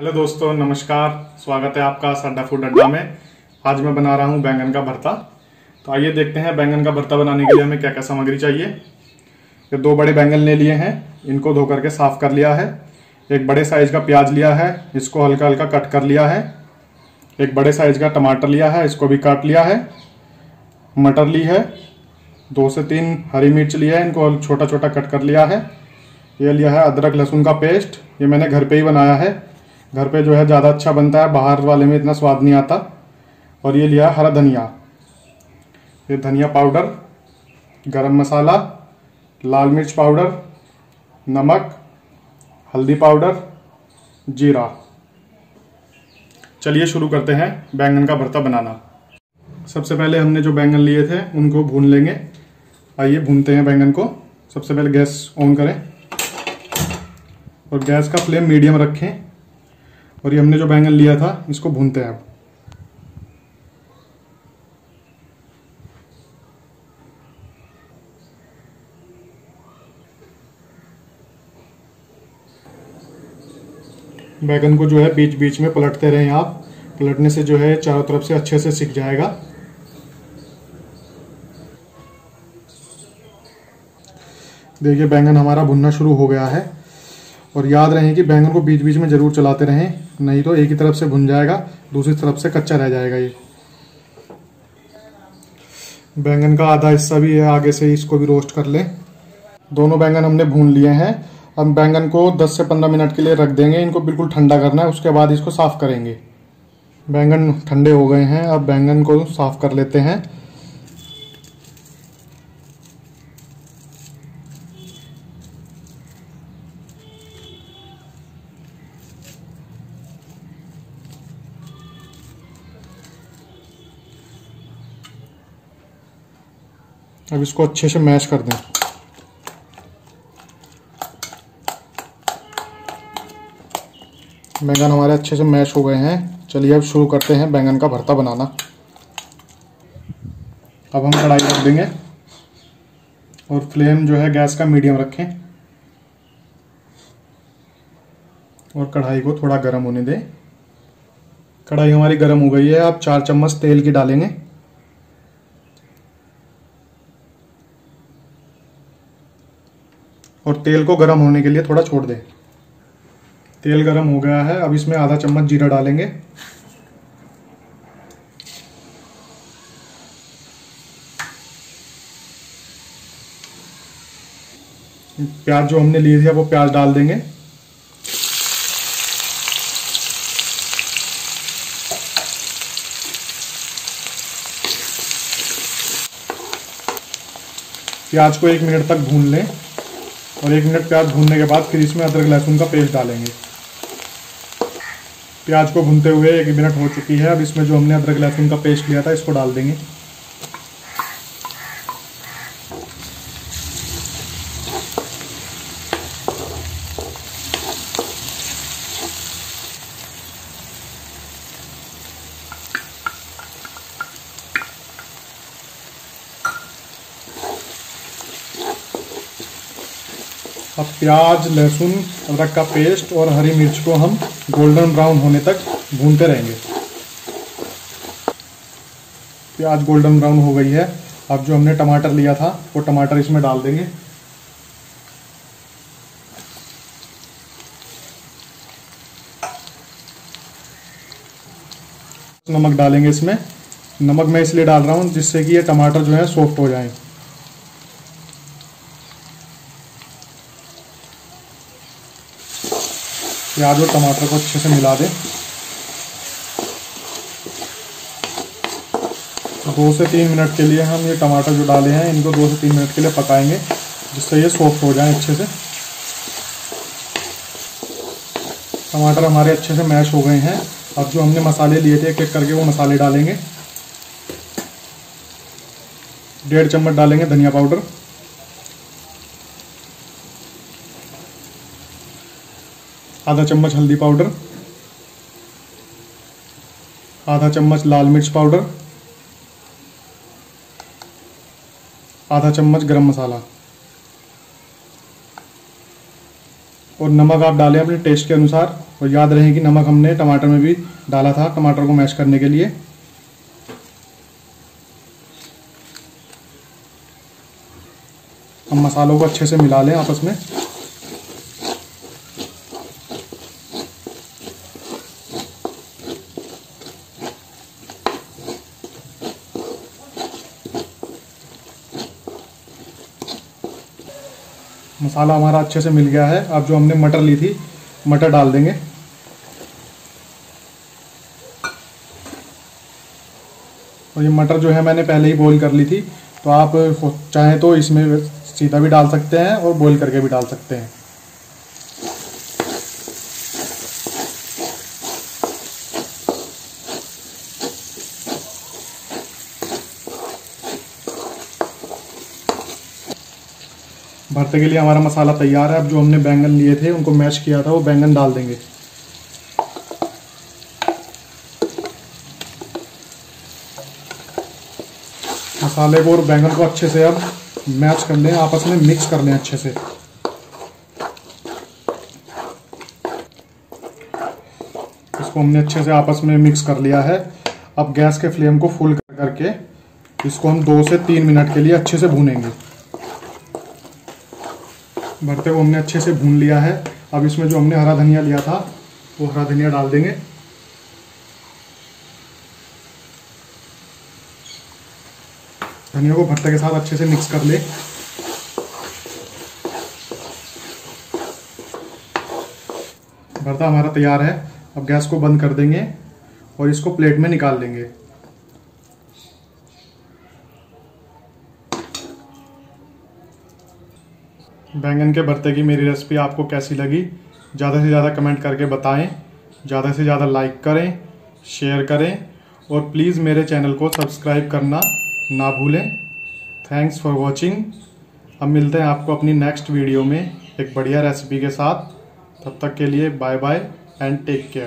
Hello दोस्तों नमस्कार, स्वागत है आपका सड्डा फूड अड्डा में। आज मैं बना रहा हूं बैंगन का भरता। तो आइए देखते हैं बैंगन का भरता बनाने के लिए हमें क्या क्या सामग्री चाहिए। ये 2 बड़े बैंगन ले लिए हैं, इनको धो करके साफ़ कर लिया है। एक बड़े साइज़ का प्याज लिया है, इसको हल्का हल्का कट कर लिया है। एक बड़े साइज़ का टमाटर लिया है, इसको भी काट लिया है। मटर ली है, 2 से 3 हरी मिर्च लिया है, इनको छोटा छोटा कट कर लिया है। ये लिया है अदरक लहसुन का पेस्ट, ये मैंने घर पर ही बनाया है। घर पे जो है ज़्यादा अच्छा बनता है, बाहर वाले में इतना स्वाद नहीं आता। और ये लिया हरा धनिया, ये धनिया पाउडर, गरम मसाला, लाल मिर्च पाउडर, नमक, हल्दी पाउडर, जीरा। चलिए शुरू करते हैं बैंगन का भरता बनाना। सबसे पहले हमने जो बैंगन लिए थे उनको भून लेंगे। आइए भूनते हैं बैंगन को। सबसे पहले गैस ऑन करें और गैस का फ्लेम मीडियम रखें। और ये हमने जो बैंगन लिया था इसको भूनते हैं अब। बैंगन को जो है बीच बीच में पलटते रहें आप। पलटने से जो है चारों तरफ से अच्छे से सिक जाएगा। देखिए बैंगन हमारा भुनना शुरू हो गया है। और याद रहे कि बैंगन को बीच बीच में ज़रूर चलाते रहें, नहीं तो एक ही तरफ से भुन जाएगा, दूसरी तरफ से कच्चा रह जाएगा। ये बैंगन का आधा हिस्सा भी है, आगे से इसको भी रोस्ट कर लें। दोनों बैंगन हमने भून लिए हैं। अब बैंगन को 10 से 15 मिनट के लिए रख देंगे, इनको बिल्कुल ठंडा करना है। उसके बाद इसको साफ़ करेंगे। बैंगन ठंडे हो गए हैं, अब बैंगन को साफ़ कर लेते हैं। अब इसको अच्छे से मैश कर दें। बैंगन हमारे अच्छे से मैश हो गए हैं। चलिए अब शुरू करते हैं बैंगन का भरता बनाना। अब हम कढ़ाई रख देंगे और फ्लेम जो है गैस का मीडियम रखें और कढ़ाई को थोड़ा गर्म होने दें। कढ़ाई हमारी गर्म हो गई है। आप 4 चम्मच तेल की डालेंगे। और तेल को गरम होने के लिए थोड़ा छोड़ दें। तेल गरम हो गया है। अब इसमें आधा चम्मच जीरा डालेंगे। प्याज जो हमने लिए थे वो प्याज डाल देंगे। प्याज को 1 मिनट तक भून लें। और 1 मिनट प्याज भूनने के बाद फिर इसमें अदरक लहसुन का पेस्ट डालेंगे। प्याज को भूनते हुए 1 मिनट हो चुकी है। अब इसमें जो हमने अदरक लहसुन का पेस्ट लिया था इसको डाल देंगे। अब प्याज, लहसुन, अदरक का पेस्ट और हरी मिर्च को हम गोल्डन ब्राउन होने तक भूनते रहेंगे। प्याज गोल्डन ब्राउन हो गई है। अब जो हमने टमाटर लिया था वो टमाटर इसमें डाल देंगे। नमक डालेंगे इसमें। नमक मैं इसलिए डाल रहा हूँ जिससे कि ये टमाटर जो है सॉफ्ट हो जाए। प्याज और टमाटर को अच्छे से मिला दें। 2 से 3 मिनट के लिए हम ये टमाटर जो डाले हैं इनको 2 से 3 मिनट के लिए पकाएंगे, जिससे ये सॉफ्ट हो जाए अच्छे से। टमाटर हमारे अच्छे से मैश हो गए हैं। अब जो हमने मसाले लिए थे एक एक करके वो मसाले डालेंगे। 1.5 चम्मच डालेंगे धनिया पाउडर, 1/2 चम्मच हल्दी पाउडर, 1/2 चम्मच लाल मिर्च पाउडर, 1/2 चम्मच गरम मसाला। और नमक आप डालें अपने टेस्ट के अनुसार। और याद रहे कि नमक हमने टमाटर में भी डाला था, टमाटर को मैश करने के लिए। हम मसालों को अच्छे से मिला लें आपस में। मसाला हमारा अच्छे से मिल गया है। अब जो हमने मटर ली थी, मटर डाल देंगे। और ये मटर जो है मैंने पहले ही बॉईल कर ली थी, तो आप चाहें तो इसमें सीधा भी डाल सकते हैं और बॉईल करके भी डाल सकते हैं। भरते के लिए हमारा मसाला तैयार है। अब जो हमने बैंगन लिए थे उनको मैश किया था, वो बैंगन डाल देंगे। मसाले को और बैंगन को अच्छे से अब मैश कर लें, आपस में मिक्स कर लें अच्छे से। इसको हमने अच्छे से आपस में मिक्स कर लिया है। अब गैस के फ्लेम को फुल करके इसको हम 2 से 3 मिनट के लिए अच्छे से भूनेंगे। भरते को हमने अच्छे से भून लिया है। अब इसमें जो हमने हरा धनिया लिया था, वो हरा धनिया डाल देंगे। धनिया को भरते के साथ अच्छे से मिक्स कर ले। भरता हमारा तैयार है। अब गैस को बंद कर देंगे और इसको प्लेट में निकाल लेंगे। बैंगन के भरते की मेरी रेसिपी आपको कैसी लगी, ज़्यादा से ज़्यादा कमेंट करके बताएं। ज़्यादा से ज़्यादा लाइक करें, शेयर करें और प्लीज़ मेरे चैनल को सब्सक्राइब करना ना भूलें। Thanks for watching. अब मिलते हैं आपको अपनी नेक्स्ट वीडियो में एक बढ़िया रेसिपी के साथ। तब तक के लिए bye bye and take care.